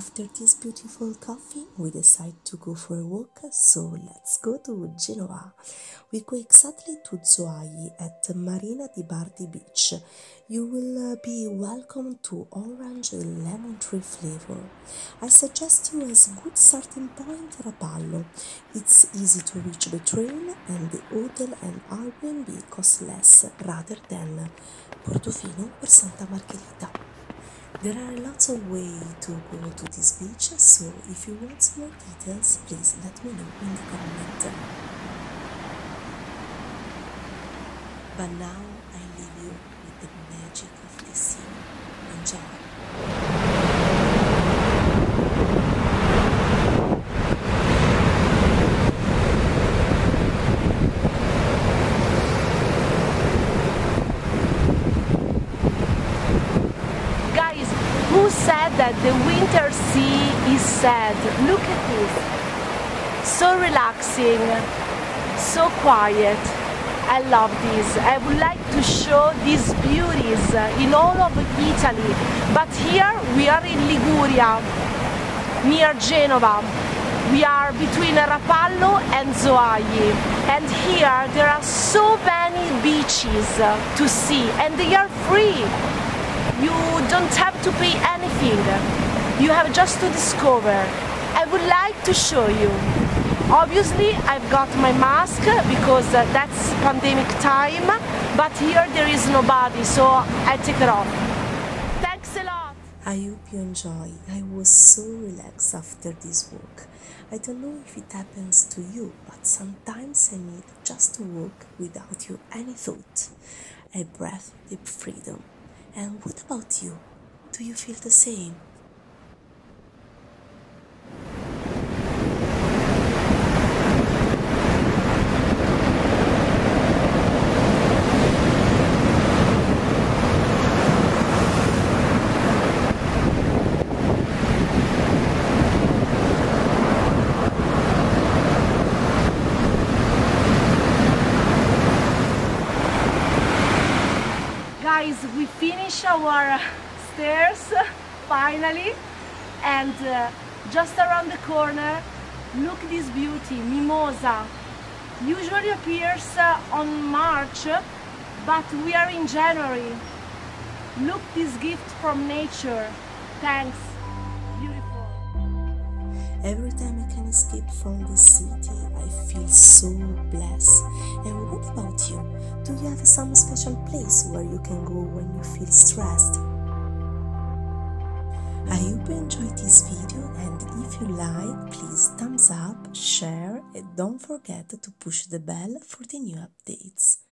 After this beautiful coffee, we decide to go for a walk, so let's go to Genoa. We go exactly to Zoagli at Marina di Bardi beach. You will be welcome to orange and lemon tree flavor. I suggest you as a good starting point Rapallo. It's easy to reach the train, and the hotel and Airbnb cost less rather than Portofino or Santa Margherita. There are lots of ways to go to this beach, so if you want more details, please let me know in the comment. But now I leave you with the magic of this scene. Enjoy! Said that the winter sea is sad. Look at this, so relaxing, so quiet. I love this. I would like to show these beauties in all of Italy, but here we are in Liguria, near Genova. We are between Rapallo and Zoagli, and here there are so many beaches to see, and they are free. You don't have to pay anything, you have just to discover. I would like to show you. Obviously I've got my mask because that's pandemic time, but here there is nobody, so I take it off. Thanks a lot! I hope you enjoy. I was so relaxed after this walk. I don't know if it happens to you, but sometimes I need just to walk without you any thought. I breathe deep freedom. And what about you? Do you feel the same? We finish our stairs finally, and just around the corner, look this beauty, mimosa. Usually appears on March, but we are in January. Look this gift from nature. Thanks. Beautiful. Every time I can escape from this city, I feel so blessed. And what about you? Do you have some special place where you can go when you feel stressed? I hope you enjoyed this video, and if you like, please thumbs up, share, and don't forget to push the bell for the new updates.